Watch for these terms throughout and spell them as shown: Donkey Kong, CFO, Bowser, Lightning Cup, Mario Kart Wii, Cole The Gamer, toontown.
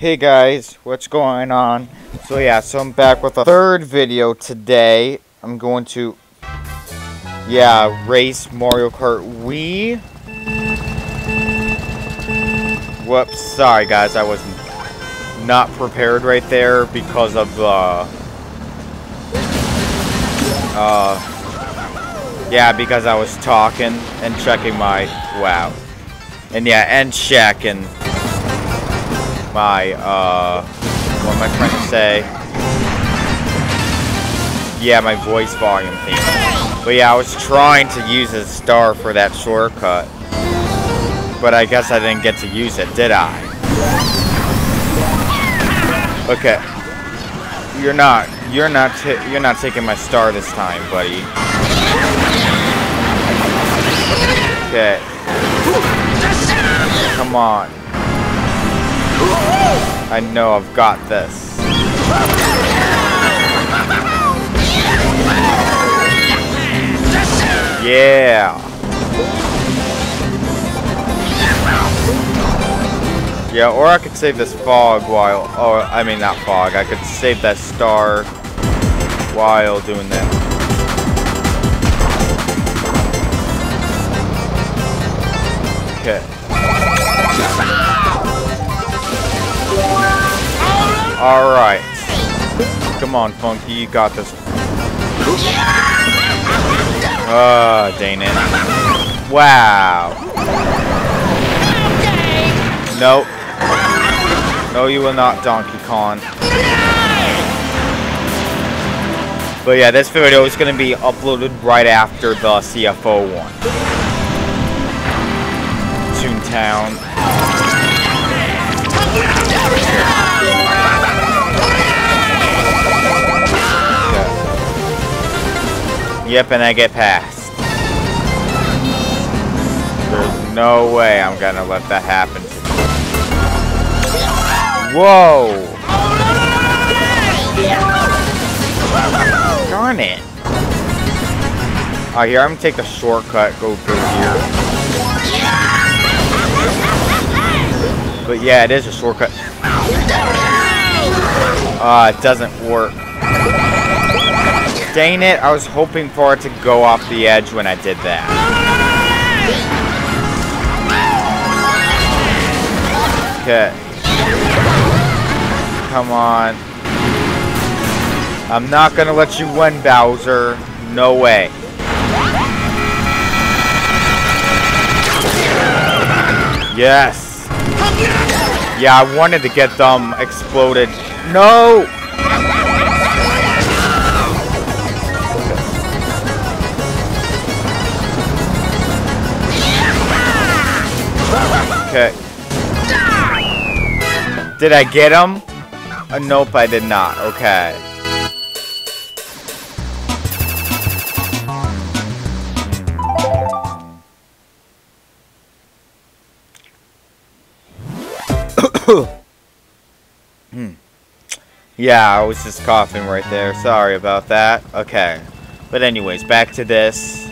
Hey guys, what's going on? So yeah, I'm back with a third video today. I'm going to, race Mario Kart Wii. Whoops, sorry guys, I was not prepared right there because of the, because I was talking and checking my, checking my, what am I trying to say? Yeah, my voice volume thing. But yeah, I was trying to use a star for that shortcut. But I guess I didn't get to use it, did I? Okay. You're not taking my star this time, buddy. Okay. Come on. I know I've got this. Yeah. Yeah, or I could save this fog while... Oh, I mean not fog. I could save that star while doing that. Okay. Alright. Come on, Funky, you got this. Oh, dang it. Wow. Nope. No, you will not, Donkey Kong. But yeah, this video is going to be uploaded right after the CFO one. Toontown. Yep, and I get past. There's no way I'm gonna let that happen. Whoa! Darn it! Alright, here, I'm gonna take the shortcut, go through here. But yeah, it is a shortcut. It doesn't work. Dang it, I was hoping for it to go off the edge when I did that. Okay. Come on. I'm not gonna let you win, Bowser. No way. Yes. Yeah, I wanted to get them exploded. No! Okay. Did I get him? Nope, I did not. Okay. Yeah, I was just coughing right there. Sorry about that. Okay. But anyways, back to this.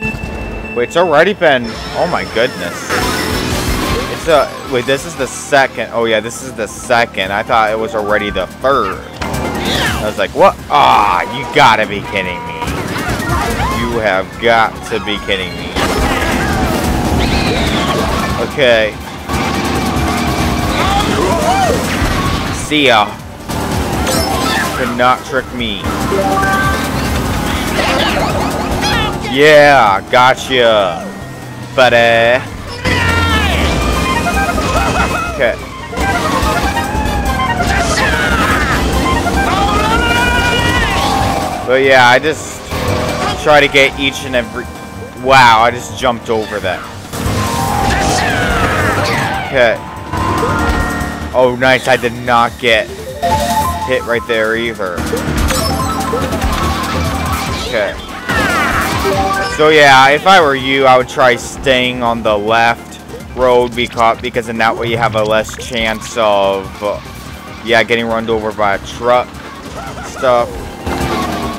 Wait, it's already been... Oh my goodness. Wait, this is the second. Oh yeah, this is the second. I thought it was already the third. I was like, what? Ah, you gotta be kidding me. You have got to be kidding me. Okay. See ya. You could not trick me. Yeah, gotcha, buddy. Okay. But yeah, I just try to get each and every... Wow, I just jumped over that. Okay. Oh, nice. I did not get hit right there either. Okay. So yeah, if I were you, I would try staying on the left road be caught, because in that way you have a less chance of getting run over by a truck stuff.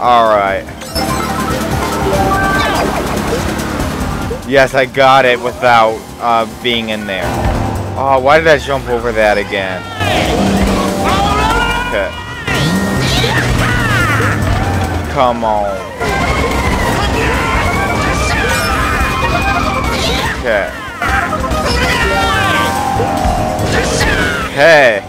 Alright. Yes, I got it without being in there. Oh, why did I jump over that again? cut. Come on. Cut. Hey.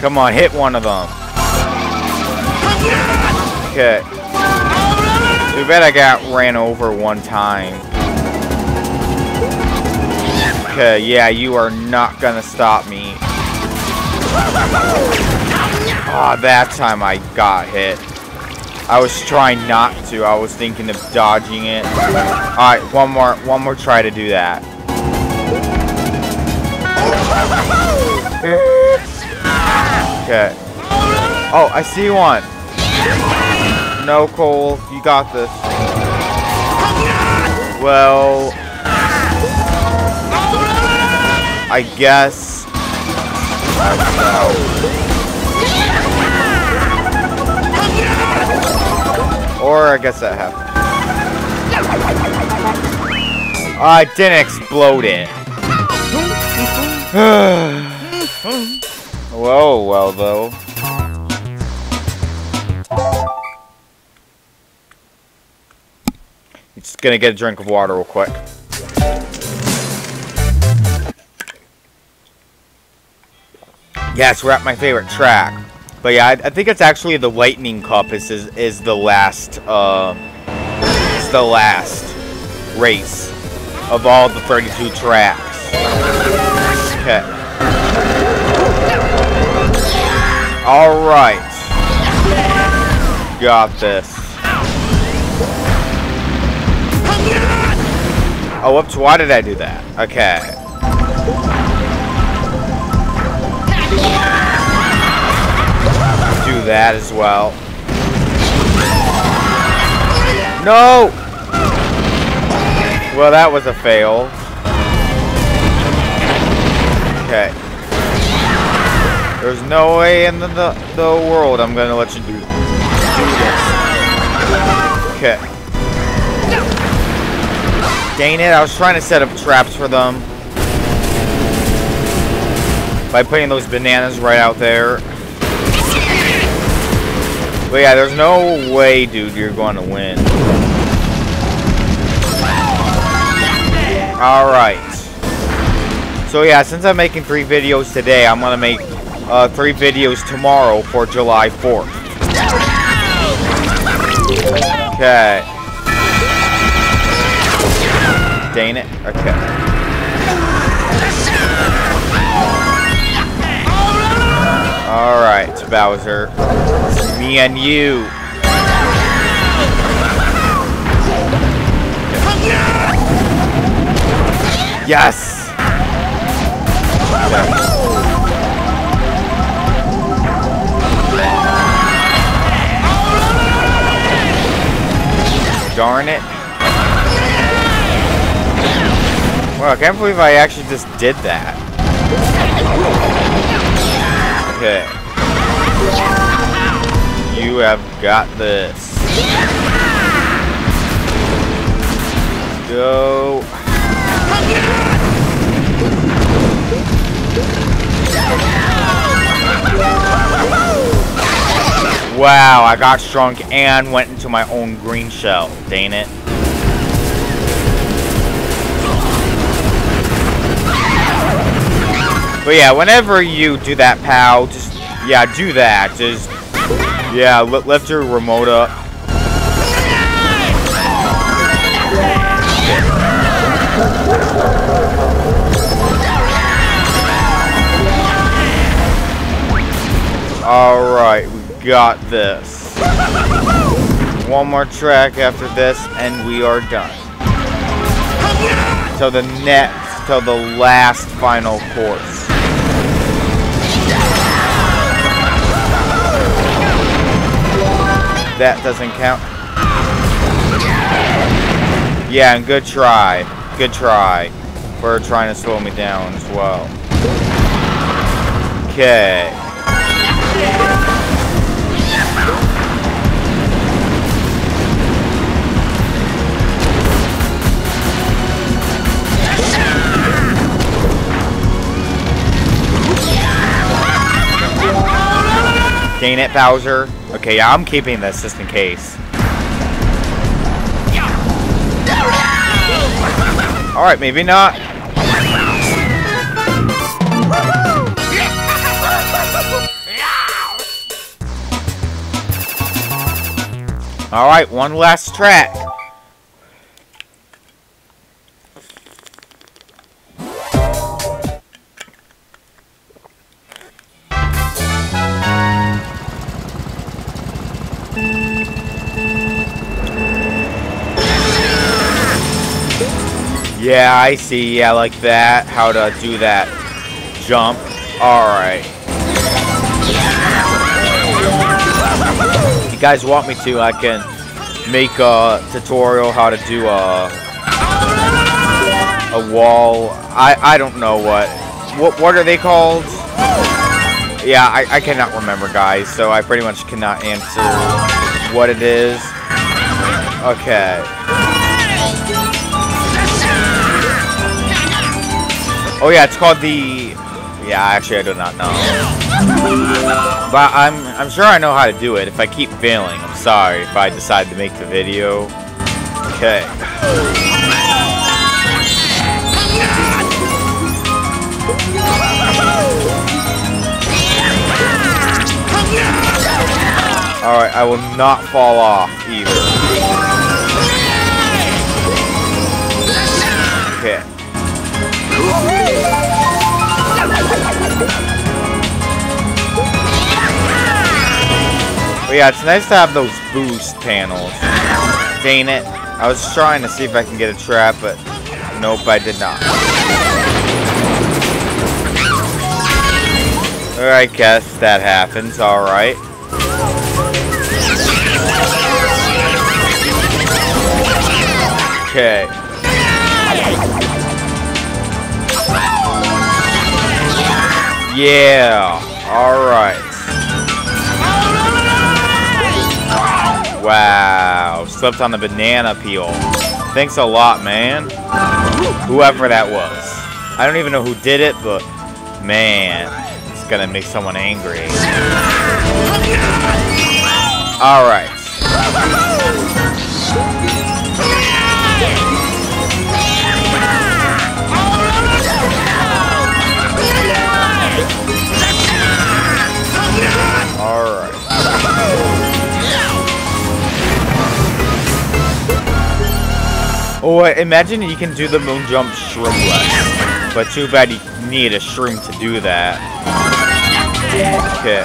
Come on, hit one of them. Cut. Too bad I got ran over one time. Okay, yeah, you are not gonna stop me. Ah, oh, that time I got hit. I was trying not to. I was thinking of dodging it. Alright, one more try to do that. Okay. Oh, I see one. No, Cole, you got this. Well, I guess. Or I guess that happened. I didn't explode it. Whoa, well though. I'm just gonna get a drink of water real quick. Yes, we're at my favorite track. But yeah, I think it's actually the Lightning Cup is the last race of all the 32 tracks. Okay. Alright. Got this. Oh whoops, why did I do that? Okay. That as well. No! Well, that was a fail. Okay. There's no way in the world I'm gonna let you do this. Okay. Dang it, I was trying to set up traps for them by putting those bananas right out there. But yeah, there's no way, dude, you're going to win. Alright. So yeah, since I'm making 3 videos today, I'm going to make 3 videos tomorrow for July 4th. Okay. Dang it. Okay. Alright, Bowser. Me and you. Yes. Okay. Darn it. Well, I can't believe I actually just did that. Okay. You have got this. Go. Wow, I got shrunk and went into my own green shell. Dang it. But yeah, whenever you do that, pal, just, yeah, do that. Just, yeah, lift your remote up. Alright, we got this. One more track after this, and we are done. Till the last final course. That doesn't count. Yeah, and good try. Good try for trying to slow me down as well. Okay. Dang it, Bowser. Okay, yeah, I'm keeping this just in case. Alright, maybe not. Alright, one last track. Yeah, I see. Yeah, like that. How to do that. Jump. Alright. If you guys want me to, I can make a tutorial how to do a wall. I don't know what are they called? Yeah, I cannot remember, guys. So I pretty much cannot answer what it is. Okay. Oh yeah, it's called the... Yeah, actually I do not know. But I'm sure I know how to do it. If I keep failing, I'm sorry if I decide to make the video. Okay. Alright, I will not fall off either. Okay. But yeah, it's nice to have those boost panels. Dang it. I was trying to see if I can get a trap, but nope, I did not. I guess that happens, alright. Okay. Yeah, alright. Wow, slipped on the banana peel. Thanks a lot, man. Whoever that was. I don't even know who did it, but man, it's gonna make someone angry. Alright. Alright. Oh, imagine you can do the moon jump shroomless. But too bad you need a shroom to do that. Okay.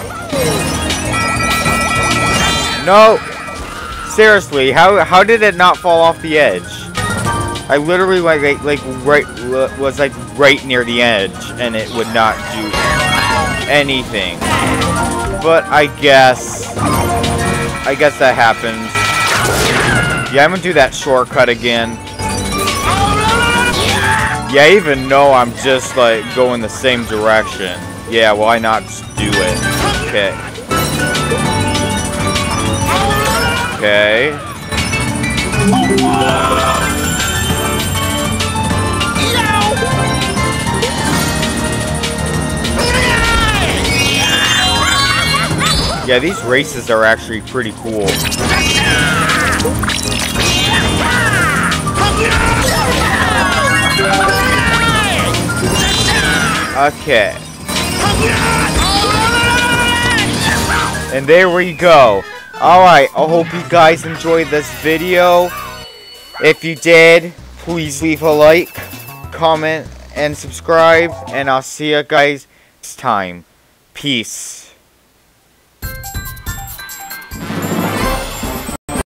No! Seriously, how did it not fall off the edge? I literally was right near the edge and it would not do anything. But I guess that happens. Yeah, I'm gonna do that shortcut again. Yeah, even though I'm just like going the same direction. Yeah, why not just do it? Okay. Yeah, these races are actually pretty cool. Okay. And there we go. Alright, I hope you guys enjoyed this video. If you did, please leave a like, comment, and subscribe. And I'll see you guys next time. Peace.